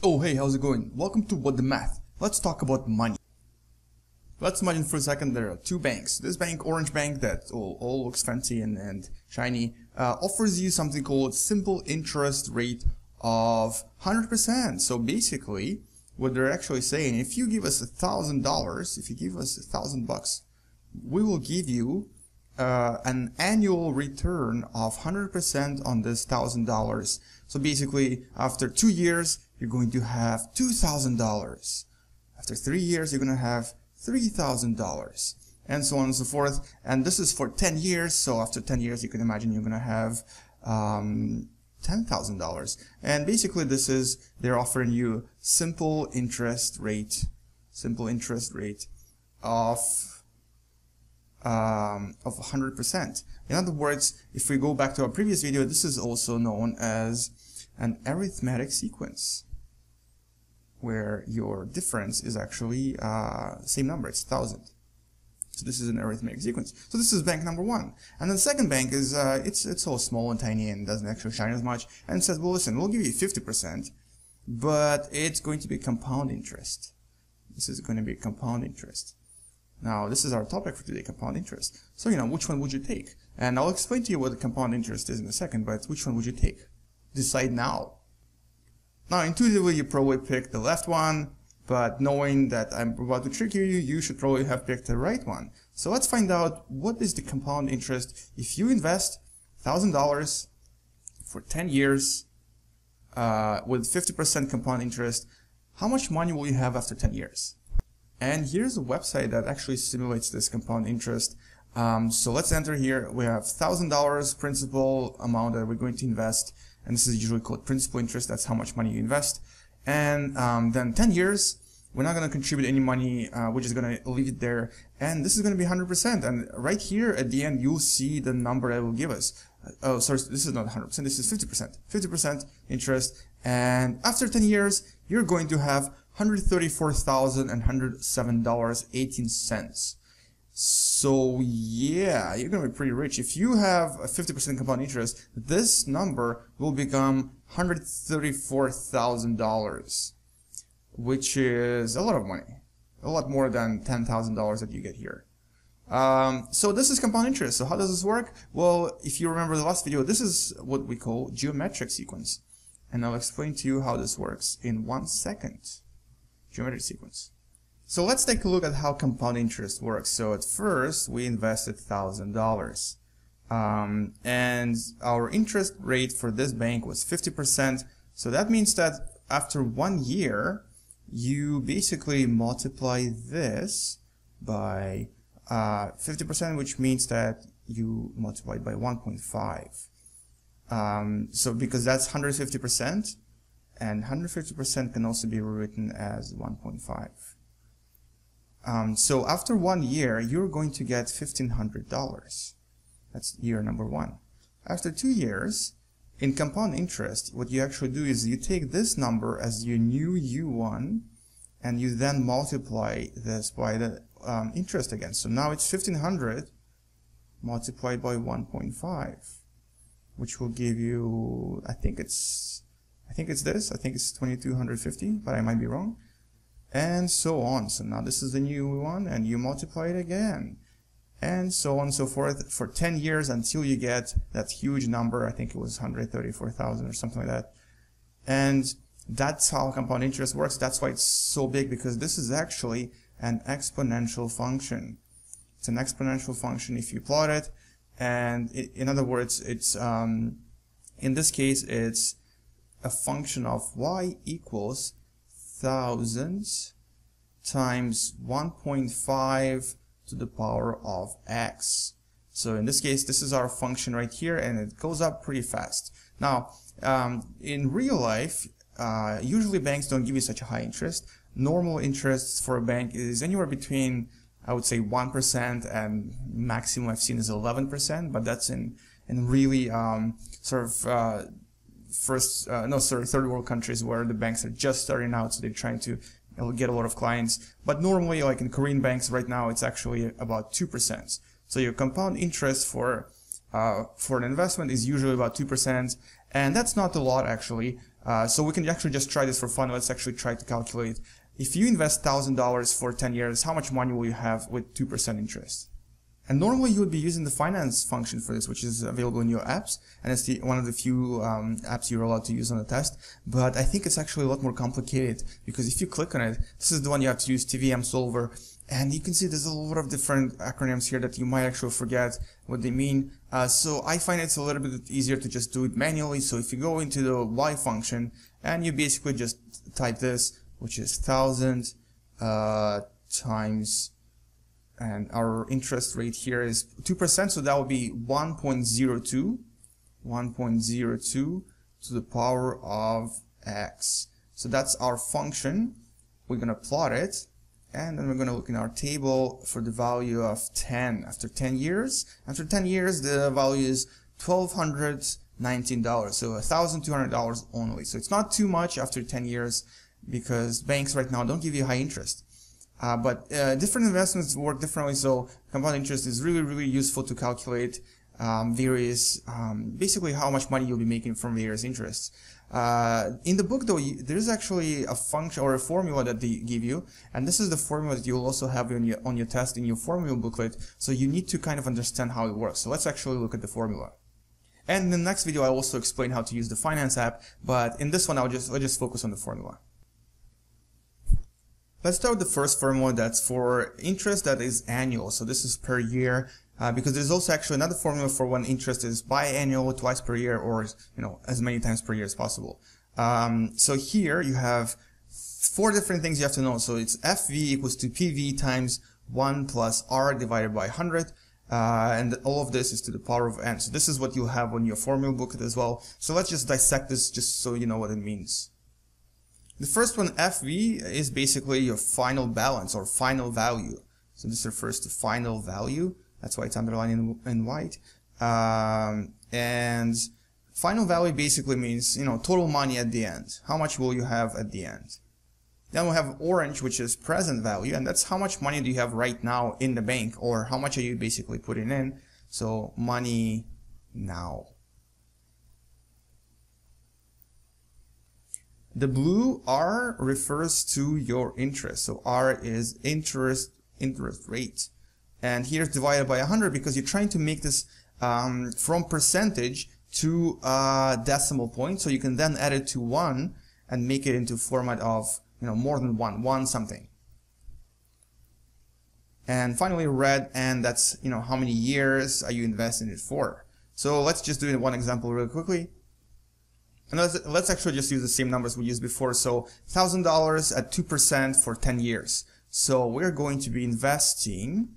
Oh hey, how's it going? Welcome to What the Math. Let's talk about money. Let's imagine for a second there are two banks. This bank, Orange Bank, that all looks fancy and shiny, offers you something called simple interest rate of 100%. So basically, what they're actually saying, if you give us $1,000, if you give us $1,000, we will give you an annual return of 100% on this $1,000. So basically, after 2 years, you're going to have $2,000. After 3 years, you're going to have $3,000, and so on and so forth. And this is for 10 years. So after 10 years, you can imagine you're going to have $10,000. And basically, this is, they're offering you simple interest rate of 100%. In other words, if we go back to our previous video, this is also known as an arithmetic sequence, where your difference is actually same number, it's 1,000. So this is an arithmetic sequence. So this is bank number one. And then the second bank is, it's all small and tiny and doesn't actually shine as much, and says, well, listen, we'll give you 50%, but it's going to be compound interest. This is going to be compound interest. Now, this is our topic for today, compound interest. So, you know, which one would you take? And I'll explain to you what the compound interest is in a second, but which one would you take? Decide now. Now, intuitively, you probably picked the left one, but knowing that I'm about to trick you, you should probably have picked the right one. So let's find out what is the compound interest if you invest $1,000 for 10 years with 50% compound interest. How much money will you have after 10 years? And here's a website that actually simulates this compound interest. So let's enter here. We have $1,000 principal amount that we're going to invest. And this is usually called principal interest. That's how much money you invest. And then 10 years, we're not going to contribute any money. We're just going to leave it there. And this is going to be 100%. And right here at the end, you'll see the number that will give us. Oh, sorry, this is not 100%. This is 50%. 50% interest. And after 10 years, you're going to have $134,107.18. So yeah, you're gonna be pretty rich. If you have a 50% compound interest, this number will become $134,000, which is a lot of money, a lot more than $10,000 that you get here. So this is compound interest. So how does this work? Well, if you remember the last video, this is what we call geometric sequence, and I'll explain to you how this works in 1 second. Geometric sequence. So let's take a look at how compound interest works. So at first we invested $1,000, and our interest rate for this bank was 50%. So that means that after 1 year, you basically multiply this by 50%, which means that you multiply it by 1.5. So because that's 150%. And 150% can also be rewritten as 1.5. So after 1 year, you're going to get $1,500. That's year number one. After 2 years, in compound interest, what you actually do is you take this number as your new U1, and you then multiply this by the interest again. So now it's 1,500 multiplied by 1.5, which will give you, I think it's 2,250, but I might be wrong, and so on. So now this is the new one, and you multiply it again, and so on and so forth for 10 years until you get that huge number. I think it was 134,000 or something like that. And that's how compound interest works. That's why it's so big, because this is actually an exponential function. It's an exponential function if you plot it, and in other words, it's in this case, it's a function of y equals 1,000 times 1.5 to the power of x. So in this case, this is our function right here, and it goes up pretty fast. Now, in real life, usually banks don't give you such a high interest. Normal interest for a bank is anywhere between, I would say, 1%, and maximum I've seen is 11%, but that's in really third world countries where the banks are just starting out, so they're trying to get a lot of clients. But normally, like in Korean banks right now, it's actually about 2%. So your compound interest for an investment is usually about 2%, and that's not a lot actually. So we can actually just try this for fun. Let's actually try to calculate. If you invest $1,000 for 10 years, how much money will you have with 2% interest? And normally you would be using the finance function for this, which is available in your apps, and it's one of the few apps you're allowed to use on the test. But I think it's actually a lot more complicated, because if you click on it, this is the one you have to use, TVM Solver, and you can see there's a lot of different acronyms here that you might actually forget what they mean. So I find it's a little bit easier to just do it manually. So if you go into the Y function and you basically just type this, which is 1,000 times, and our interest rate here is 2%, so that would be 1.02 to the power of x. So that's our function. We're going to plot it, and then we're going to look in our table for the value of 10. After 10 years, the value is $1,219, so $1,200 only. So it's not too much after 10 years, because banks right now don't give you high interest. But different investments work differently, so compound interest is really, really useful to calculate various, basically how much money you'll be making from various interests. In the book, though, there's actually a function or a formula that they give you, and this is the formula that you'll also have on your test in your formula booklet, so you need to kind of understand how it works. So let's actually look at the formula. And in the next video, I'll also explain how to use the finance app, but in this one, I'll just focus on the formula. Let's start with the first formula that's for interest that is annual, so this is per year, because there's also actually another formula for when interest is biannual, twice per year, or as many times per year as possible. So here you have four different things you have to know. So it's FV equals to PV times 1 plus R divided by 100, and all of this is to the power of n. So this is what you'll have on your formula booklet as well. So let's just dissect this just so you know what it means. The first one, FV, is basically your final balance or final value. So this refers to final value. That's why it's underlined in white. And final value basically means, total money at the end. How much will you have at the end? Then we have orange, which is present value, and that's how much money do you have right now in the bank, or how much are you basically putting in. So money now. The blue R refers to your interest, so R is interest rate, and here it's divided by 100 because you're trying to make this from percentage to decimal point, so you can then add it to 1 and make it into format of more than 1 something. And finally red, and that's how many years are you investing it for. So let's just do one example really quickly. And let's actually just use the same numbers we used before. So $1,000 at 2% for 10 years. So we're going to be investing,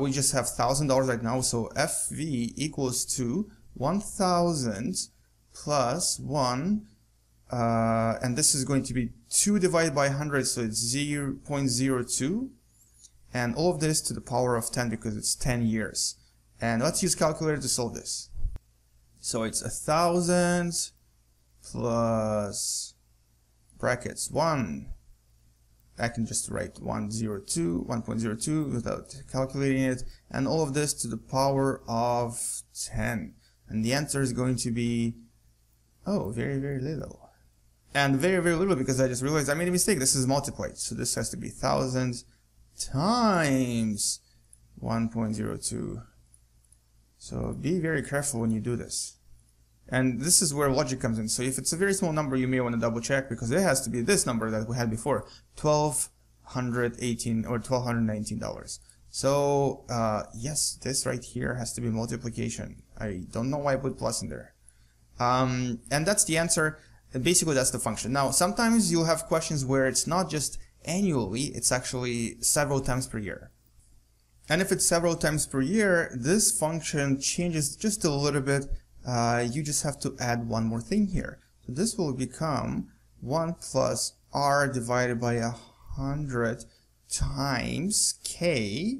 we just have $1,000 right now. So FV equals to 1,000 plus 1, and this is going to be 2 divided by 100, so it's 0.02. And all of this to the power of 10 because it's 10 years. And let's use calculator to solve this. So it's 1,000... plus brackets 1. I can just write 1.02 without calculating it, and all of this to the power of 10. And the answer is going to be, oh, very, very little. And very, very little because I just realized I made a mistake. This is multiplied, so this has to be 1,000 times 1.02. So be very careful when you do this. And this is where logic comes in. So if it's a very small number, you may want to double check, because it has to be this number that we had before, $1,218 or $1,219. So yes, this right here has to be multiplication. I don't know why I put plus in there. And that's the answer. And basically, that's the function. Now, sometimes you'll have questions where it's not just annually, it's actually several times per year. And if it's several times per year, this function changes just a little bit. You just have to add one more thing here. So this will become 1 plus R divided by 100 times K,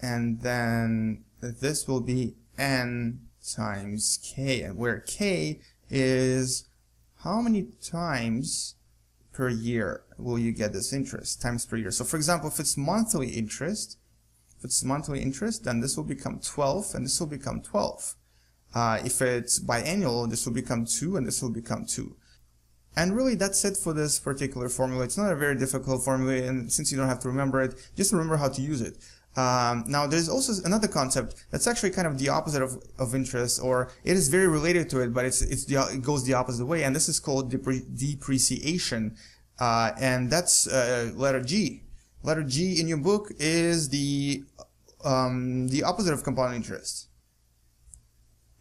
and then this will be N times K, and where K is how many times per year will you get this interest, times per year. So for example, if it's monthly interest, then this will become 12, and this will become 12. If it's biannual, this will become 2, and this will become 2. And really, that's it for this particular formula. It's not a very difficult formula, and since you don't have to remember it, just remember how to use it. Now, there's also another concept that's actually kind of the opposite of interest, or it is very related to it, but it goes the opposite way, and this is called depreciation, and that's letter G. Letter G in your book is the opposite of compound interest.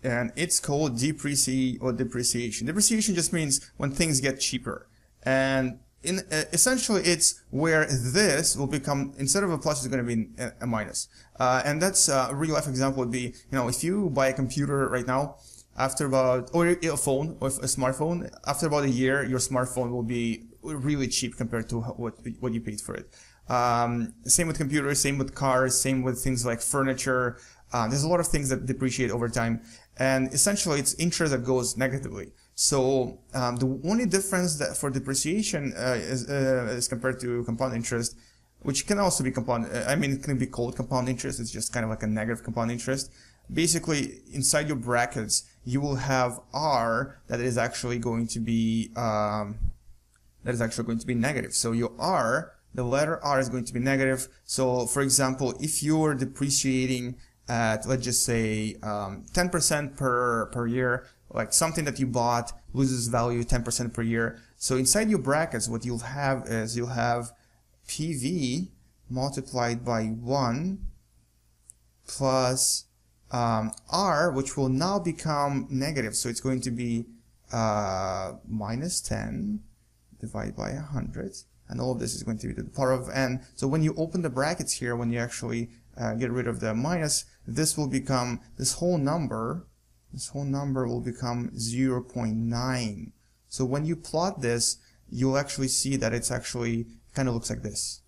And it's called depreciation. Depreciation just means when things get cheaper. And essentially, it's where this will become, instead of a plus, it's going to be a minus. And that's a real life example would be, you know, if you buy a computer right now, after about, or a phone, or a smartphone, after about a year, your smartphone will be really cheap compared to what you paid for it. Same with computers, same with cars, same with things like furniture. There's a lot of things that depreciate over time, and essentially it's interest that goes negatively. So the only difference that for depreciation is compared to compound interest, which can also be compound, I mean, it can be called compound interest. It's just kind of like a negative compound interest. Basically, inside your brackets, you will have R that is actually going to be negative. So your R, the letter R, is going to be negative. So, for example, if you're depreciating at, let's just say, 10% per year, like something that you bought loses value 10% per year. So inside your brackets, what you'll have is you'll have PV multiplied by 1 plus R, which will now become negative. So it's going to be minus 10 divided by 100. And all of this is going to be to the power of n. So when you open the brackets here, when you actually get rid of the minus, this will become, this whole number will become 0.9. So when you plot this, you'll actually see that it's actually kind of looks like this.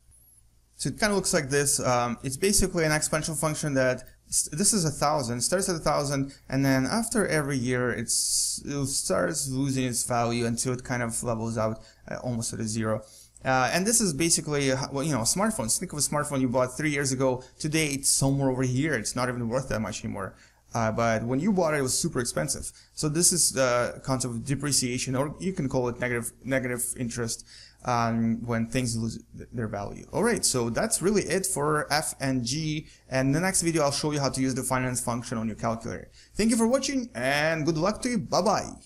So it kind of looks like this. It's basically an exponential function that, this is 1,000, starts at 1,000, and then after every year it starts losing its value until it kind of levels out almost at a zero. And this is basically, well, you know, smartphones. Think of a smartphone you bought 3 years ago. Today, it's somewhere over here. It's not even worth that much anymore. But when you bought it, it was super expensive. So this is the concept of depreciation, or you can call it negative interest when things lose their value. All right, so that's really it for F and G. And in the next video, I'll show you how to use the finance function on your calculator. Thank you for watching, and good luck to you. Bye-bye.